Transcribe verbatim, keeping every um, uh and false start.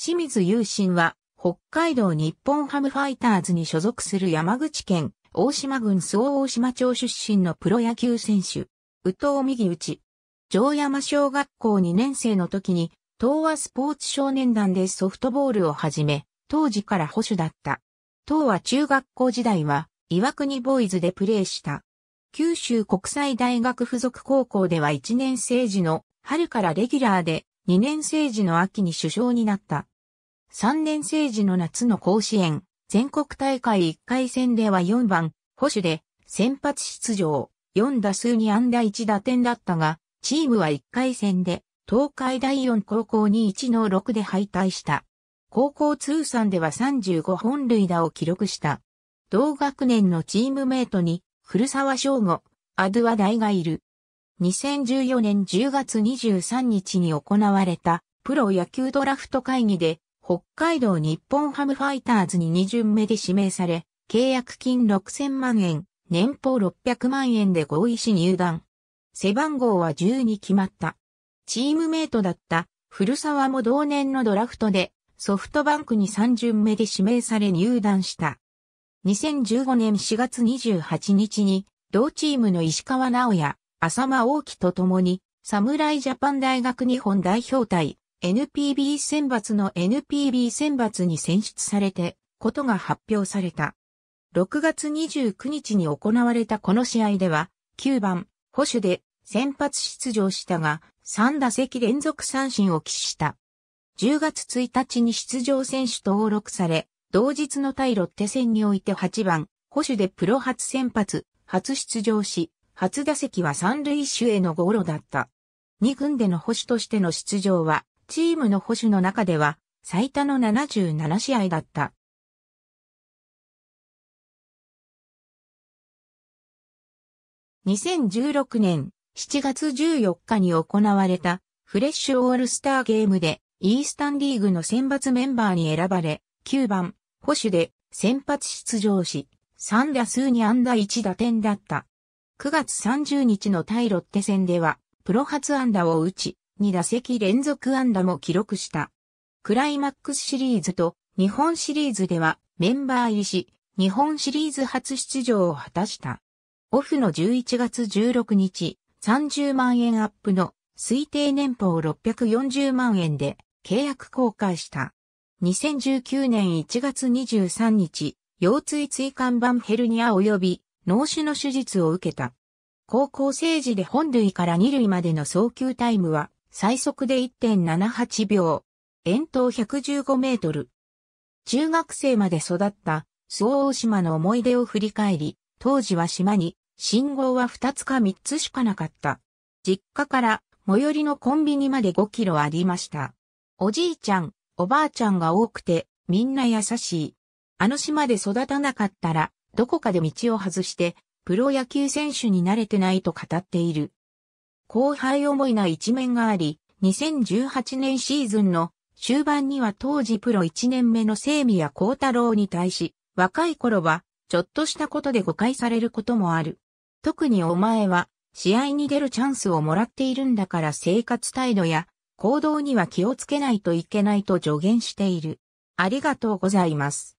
清水勇伸は、北海道日本ハムファイターズに所属する山口県大島郡周大島町出身のプロ野球選手。右投右打ち。城山小学校にねん生の時に、東和スポーツ少年団でソフトボールを始め、当時から捕手だった。東和中学校時代は、岩国ボーイズでプレーした。九州国際大学附属高校ではいちねん生時の春からレギュラーで、にねん生時の秋に主将になった。さんねん生時の夏の甲子園、全国大会いっかい戦ではよんばん、捕手で、先発出場、よん打数に安打いち打点だったが、チームはいっかい戦で、東海大四高校に いちのろく で敗退した。高校通算ではさんじゅうごほん塁打を記録した。同学年のチームメイトに、古澤祥吾、アドゥワ大がいる。にせんじゅうよねんじゅうがつにじゅうさんにちに行われたプロ野球ドラフト会議で、北海道日本ハムファイターズにに巡目で指名され、契約金ろくせんまんえん、年俸ろっぴゃくまんえんで合意し入団。背番号はじゅうに決まった。チームメイトだった古澤も同年のドラフトでソフトバンクにさん巡目で指名され入団した。にせんじゅうごねんしがつにじゅうはちにちに同チームの石川直也、浅間大輝と共に侍ジャパン大学日本代表対 エヌピービー 選抜の エヌピービー 選抜に選出されてことが発表された。ろくがつにじゅうくにちに行われたこの試合ではきゅうばん捕手で先発出場したが、さん打席連続三振を喫した。じゅうがつついたちに出場選手登録され、同日の対ロッテ戦においてはちばん、捕手でプロ初先発、初出場し、初打席は三塁手へのゴロだった。に軍での捕手としての出場は、チームの捕手の中では、最多のななじゅうなな試合だった。にせんじゅうろくねん、しちがつじゅうよっかに行われたフレッシュオールスターゲームでイースタンリーグの選抜メンバーに選ばれきゅうばん捕手で先発出場しさん打数に安打いち打点だった。くがつさんじゅうにちの対ロッテ戦ではプロ初安打を打ちに打席連続安打も記録した。クライマックスシリーズと日本シリーズではメンバー入りし日本シリーズ初出場を果たした。オフのじゅういちがつじゅうろくにちさんじゅうまんえんアップの推定年俸ろっぴゃくよんじゅうまんえんで契約更改した。にせんじゅうきゅうねんいちがつにじゅうさんにち、腰椎椎間板ヘルニア及び脳腫の手術を受けた。高校生時で本塁から二塁までの送球タイムは最速で いってんななはち 秒。遠投ひゃくじゅうごメートル。中学生まで育った周大島の思い出を振り返り、当時は島に信号はふたつかみっつしかなかった。実家から最寄りのコンビニまでごキロありました。おじいちゃん、おばあちゃんが多くてみんな優しい。あの島で育たなかったらどこかで道を外してプロ野球選手になれてないと語っている。後輩思いな一面があり、にせんじゅうはちねんシーズンの終盤には当時プロいちねんめの清宮幸太郎に対し、若い頃はちょっとしたことで誤解されることもある。特にお前は試合に出るチャンスをもらっているんだから生活態度や行動には気をつけないといけないと助言している。ありがとうございます。